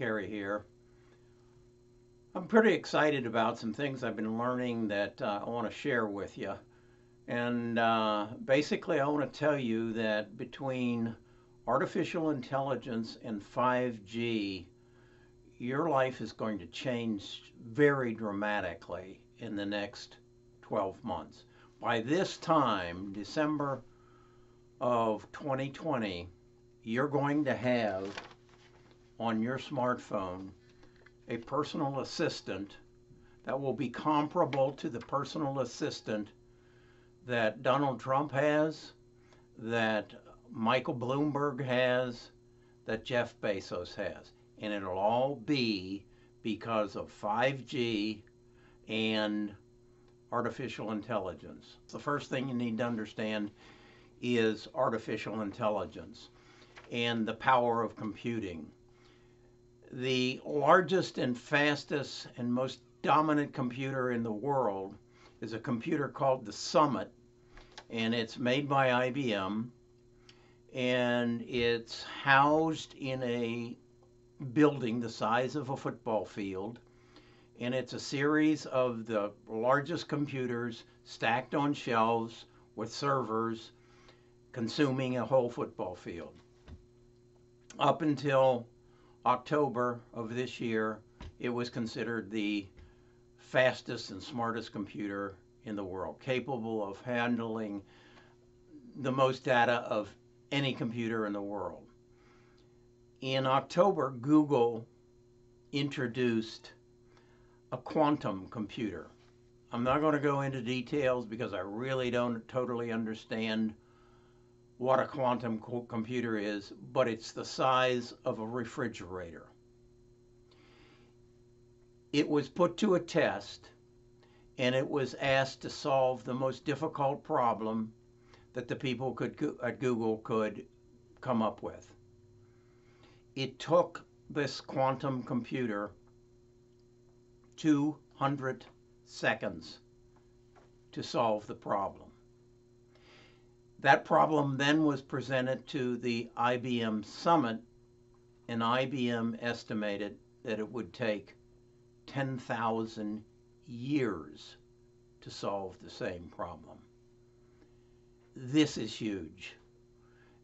Kerry here. I'm pretty excited about some things I've been learning that I want to share with you. And basically I want to tell you that between artificial intelligence and 5G, your life is going to change very dramatically in the next 12 months. By this time, December of 2020, you're going to have on your smartphone a personal assistant that will be comparable to the personal assistant that Donald Trump has, that Michael Bloomberg has, that Jeff Bezos has. And it'll all be because of 5G and artificial intelligence. The first thing you need to understand is artificial intelligence and the power of computing. The largest and fastest and most dominant computer in the world is a computer called the Summit, and it's made by IBM, and it's housed in a building the size of a football field, and it's a series of the largest computers stacked on shelves with servers consuming a whole football field. Up until October of this year, it was considered the fastest and smartest computer in the world, capable of handling the most data of any computer in the world. In October, Google introduced a quantum computer. I'm not going to go into details because I really don't totally understand what a quantum computer is, but it's the size of a refrigerator. It was put to a test, and it was asked to solve the most difficult problem that the people at Google could come up with. It took this quantum computer 200 seconds to solve the problem. That problem then was presented to the IBM Summit, and IBM estimated that it would take 10,000 years to solve the same problem. This is huge.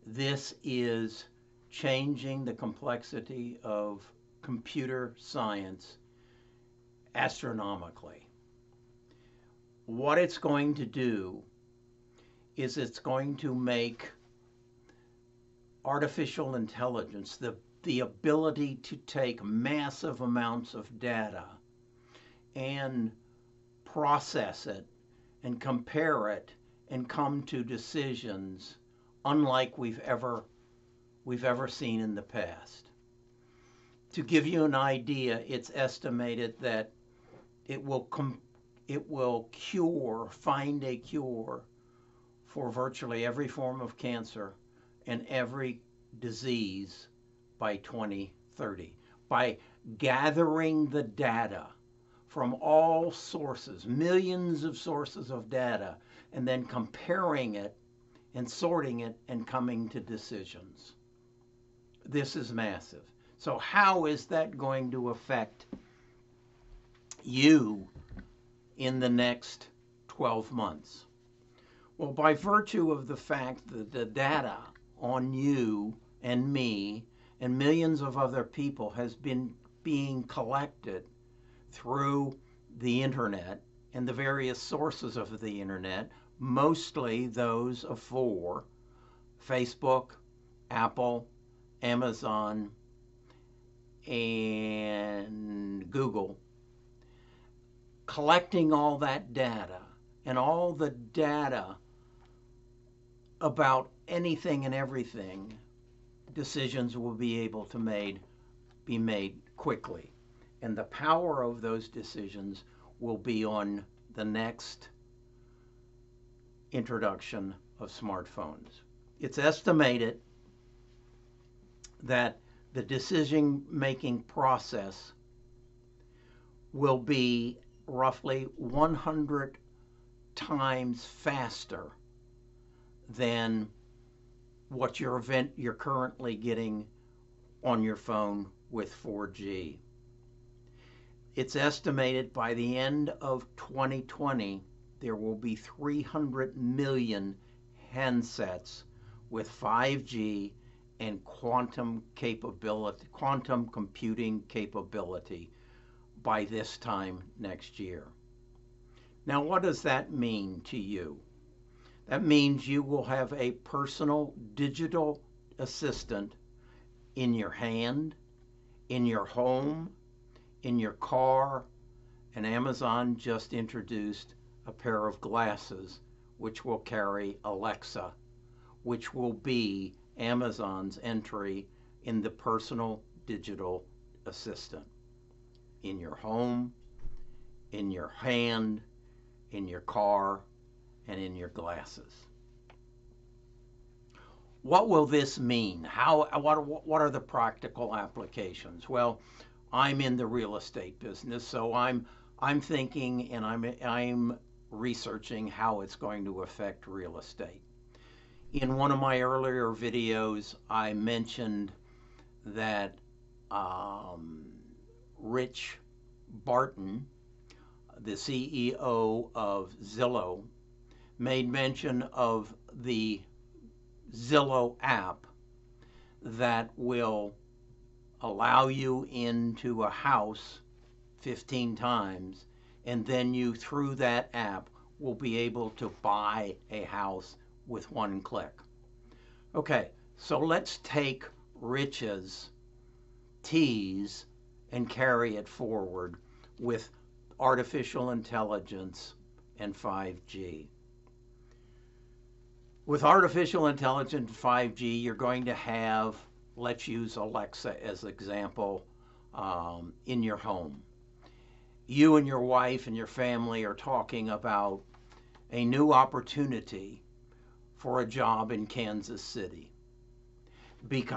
This is changing the complexity of computer science astronomically. What it's going to do is it's going to make artificial intelligence, the ability to take massive amounts of data and process it and compare it and come to decisions unlike we've ever seen in the past. To give you an idea, it's estimated that it will find a cure for virtually every form of cancer and every disease by 2030 by gathering the data from all sources, millions of sources of data, and then comparing it and sorting it and coming to decisions. This is massive. So how is that going to affect you in the next 12 months? Well, by virtue of the fact that the data on you and me and millions of other people has been being collected through the internet and the various sources of the internet, mostly those of four: Facebook, Apple, Amazon, and Google. Collecting all that data and all the data about anything and everything, decisions will be able to be made quickly. And the power of those decisions will be on the next introduction of smartphones. It's estimated that the decision-making process will be roughly 100 times faster than what you're currently getting on your phone with 4G. It's estimated by the end of 2020, there will be 300 million handsets with 5G and quantum computing capability by this time next year. Now, what does that mean to you? That means you will have a personal digital assistant in your hand, in your home, in your car, and Amazon just introduced a pair of glasses which will carry Alexa, which will be Amazon's entry in the personal digital assistant. In your home, in your hand, in your car, and in your glasses. What will this mean? What are the practical applications? Well, I'm in the real estate business, so I'm thinking and I'm researching how it's going to affect real estate. In one of my earlier videos, I mentioned that Rich Barton, the CEO of Zillow, made mention of the Zillow app that will allow you into a house 15 times, and then you, through that app, will be able to buy a house with one click. Okay, so let's take Rich's tease and carry it forward with artificial intelligence and 5G. With artificial intelligence and 5G, you're going to have, let's use Alexa as an example, in your home. You and your wife and your family are talking about a new opportunity for a job in Kansas City.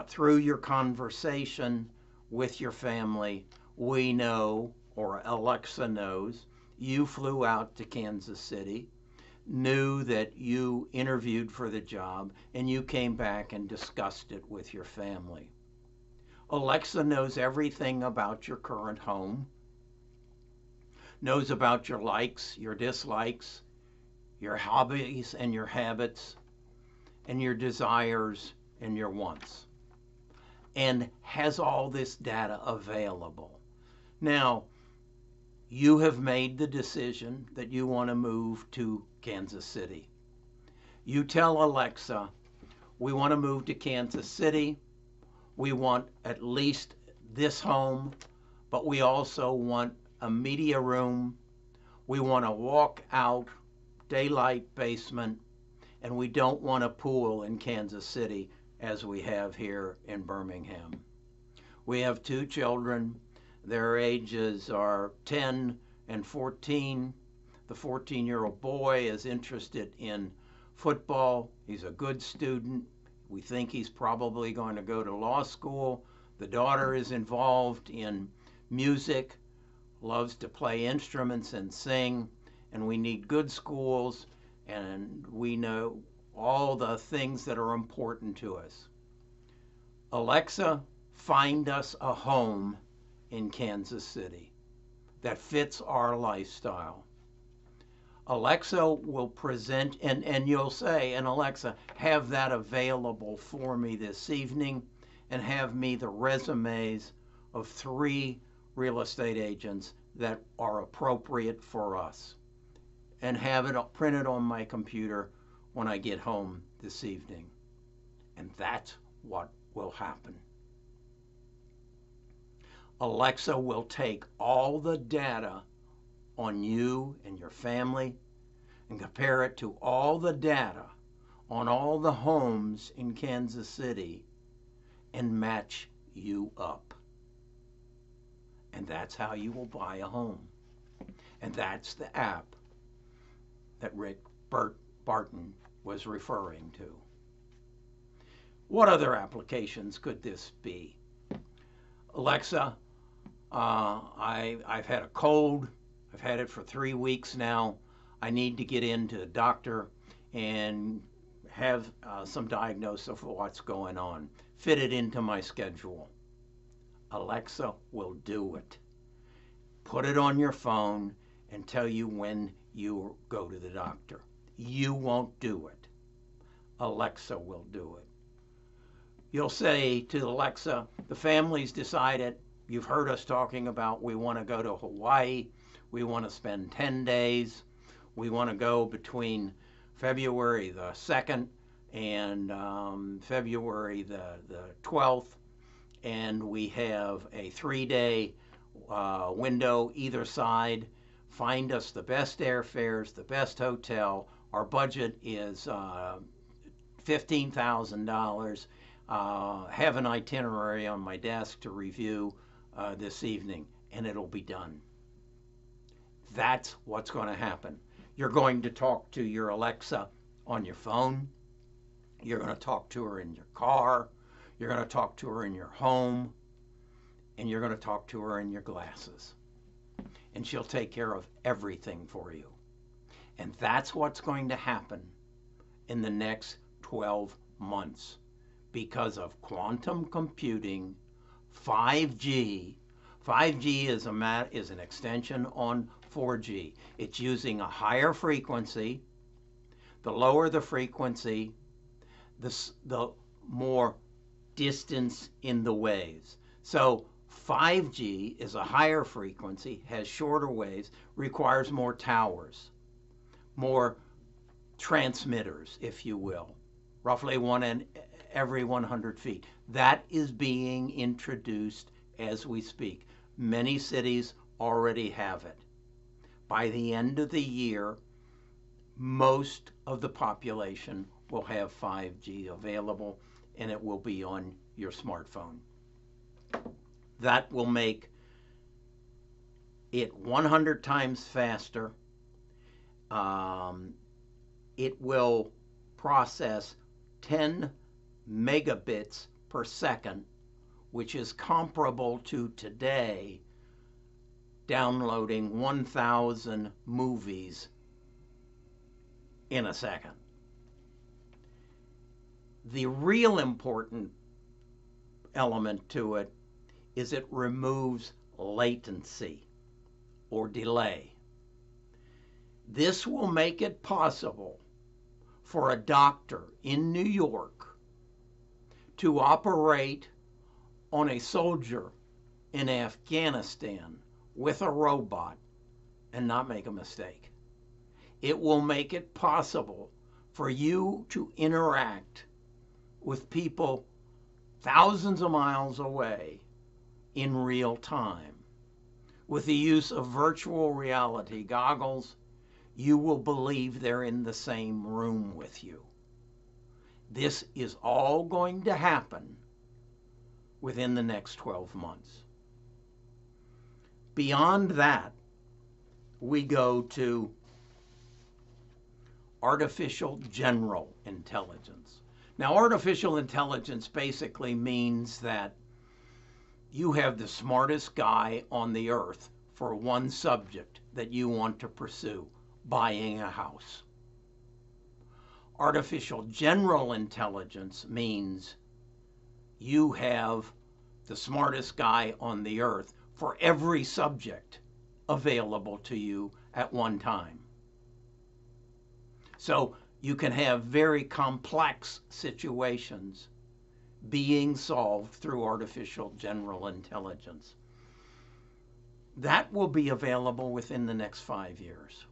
Through your conversation with your family, we know, or Alexa knows, you flew out to Kansas City, knew that you interviewed for the job, and you came back and discussed it with your family. Alexa knows everything about your current home, knows about your likes, your dislikes, your hobbies and your habits, and your desires and your wants, and has all this data available. Now, you have made the decision that you want to move to Kansas City. You tell Alexa, we want to move to Kansas City. We want at least this home, but we also want a media room. We want a walk-out daylight basement, and we don't want a pool in Kansas City as we have here in Birmingham. We have two children. Their ages are 10 and 14. The 14-year-old boy is interested in football. He's a good student. We think he's probably going to go to law school. The daughter is involved in music, loves to play instruments and sing, and we need good schools, and we know all the things that are important to us. Alexa, find us a home in Kansas City that fits our lifestyle. Alexa will present, and you'll say, and Alexa, have that available for me this evening, and have me the resumes of 3 real estate agents that are appropriate for us, and have it printed on my computer when I get home this evening. And that's what will happen. Alexa will take all the data on you and your family and compare it to all the data on all the homes in Kansas City and match you up. And that's how you will buy a home. And that's the app that Rick Barton was referring to. What other applications could this be? Alexa, I've had a cold. I've had it for 3 weeks now. I need to get into a doctor and have some diagnosis of what's going on. Fit it into my schedule. Alexa will do it. Put it on your phone and tell you when you go to the doctor. You won't do it. Alexa will do it. You'll say to Alexa, the family's decided, you've heard us talking about, we want to go to Hawaii, we want to spend 10 days, we want to go between February the 2nd and February the 12th, and we have a 3-day window either side. Find us the best airfares, the best hotel. Our budget is $15,000. Have an itinerary on my desk to review this evening, and it'll be done. That's what's going to happen. You're going to talk to your Alexa on your phone. You're going to talk to her in your car. You're going to talk to her in your home. And you're going to talk to her in your glasses. And she'll take care of everything for you. And that's what's going to happen in the next 12 months because of quantum computing, 5G. 5G is an extension on 4G. It's using a higher frequency. The lower the frequency, the more distance in the waves. So 5G is a higher frequency, has shorter waves, requires more towers, more transmitters, if you will, roughly one in every 100 feet. That is being introduced as we speak. Many cities already have it. By the end of the year, most of the population will have 5G available, and it will be on your smartphone. That will make it 100 times faster. It will process 10 megabits per second, which is comparable to today downloading 1,000 movies in a second. The real important element to it is it removes latency or delay. This will make it possible for a doctor in New York to operate on a soldier in Afghanistan with a robot and not make a mistake. It will make it possible for you to interact with people thousands of miles away in real time. With the use of virtual reality goggles, you will believe they're in the same room with you. This is all going to happen within the next 12 months. Beyond that, we go to artificial general intelligence. Now, artificial intelligence basically means that you have the smartest guy on the earth for one subject that you want to pursue, buying a house. Artificial general intelligence means you have the smartest guy on the earth for every subject available to you at one time. So you can have very complex situations being solved through artificial general intelligence. That will be available within the next 5 years,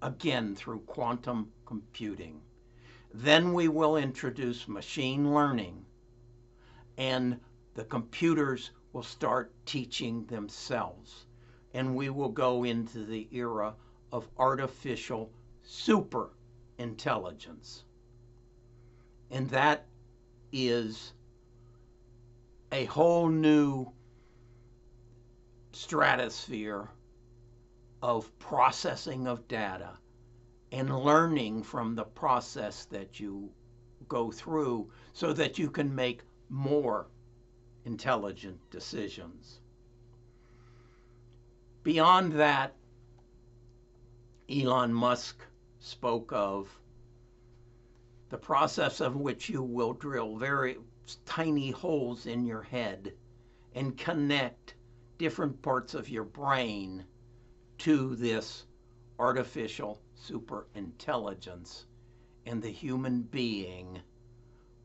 again through quantum computing. Then we will introduce machine learning, and the computers will start teaching themselves, and we will go into the era of artificial super intelligence. And that is a whole new stratosphere of processing of data and learning from the process that you go through so that you can make more intelligent decisions. Beyond that, Elon Musk spoke of the process of which you will drill very tiny holes in your head and connect different parts of your brain to this artificial super intelligence, and the human being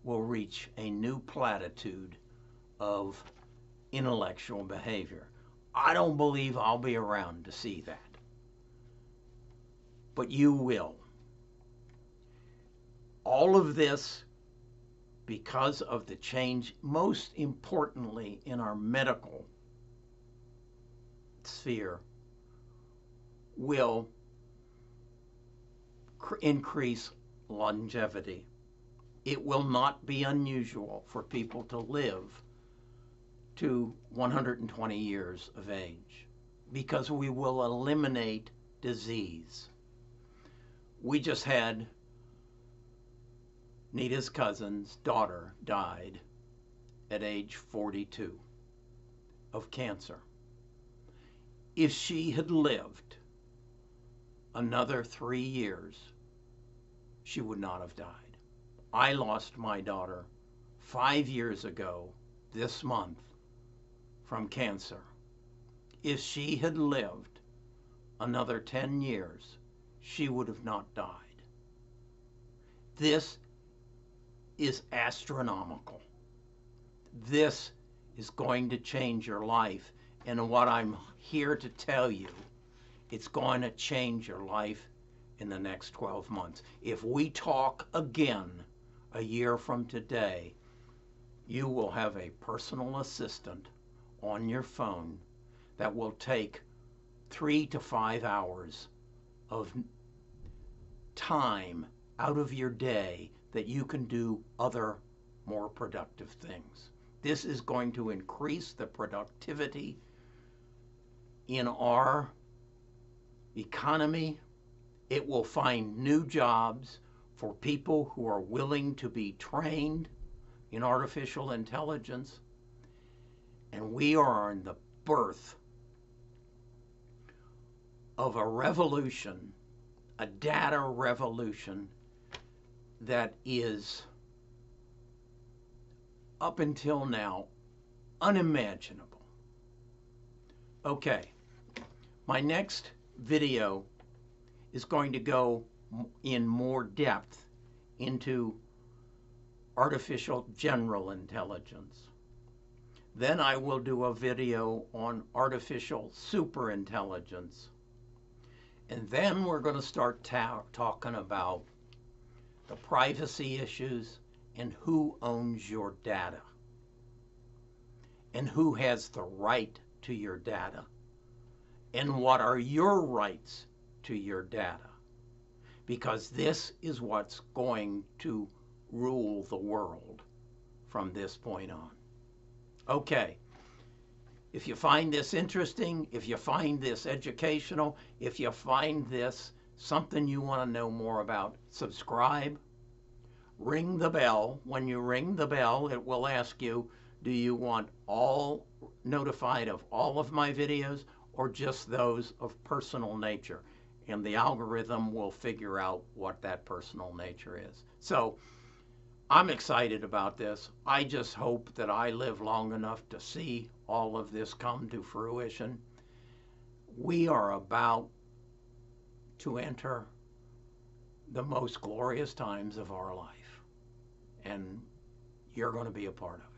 will reach a new platitude of intellectual behavior. I don't believe I'll be around to see that, but you will. All of this because of the change, most importantly, in our medical sphere, will increase longevity. It will not be unusual for people to live to 120 years of age because we will eliminate disease. We just had Nita's cousin's daughter died at age 42 of cancer. If she had lived another 3 years, she would not have died. I lost my daughter 5 years ago this month from cancer. If she had lived another 10 years, she would have not died. This is astronomical. This is going to change your life, and what I'm here to tell you, it's going to change your life in the next 12 months. If we talk again a year from today, you will have a personal assistant on your phone that will take 3 to 5 hours of time out of your day that you can do other more productive things. This is going to increase the productivity in our economy. It will find new jobs for people who are willing to be trained in artificial intelligence. And we are on the birth of a revolution, a data revolution, that is up until now unimaginable. Okay, my next video is going to go in more depth into artificial general intelligence. Then I will do a video on artificial superintelligence. And then we're going to start talking about the privacy issues and who owns your data and who has the right to your data. And what are your rights to your data? Because this is what's going to rule the world from this point on. Okay, if you find this interesting, if you find this educational, if you find this something you want to know more about, subscribe, ring the bell. When you ring the bell, it will ask you, do you want all notified of all of my videos, or just those of personal nature? And the algorithm will figure out what that personal nature is. So I'm excited about this. I just hope that I live long enough to see all of this come to fruition. We are about to enter the most glorious times of our life, and you're going to be a part of it.